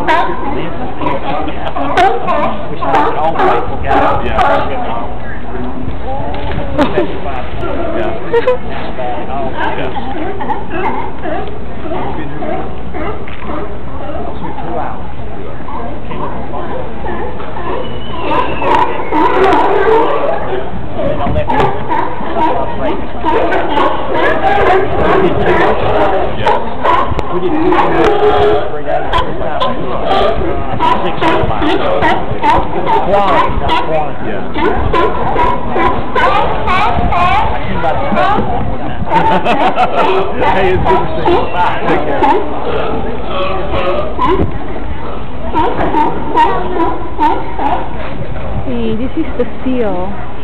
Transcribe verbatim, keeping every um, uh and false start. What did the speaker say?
We staan altijd op elkaar. Ja, dat is wel. Hey, it's interesting. Bye. Take care. See, this is the seal.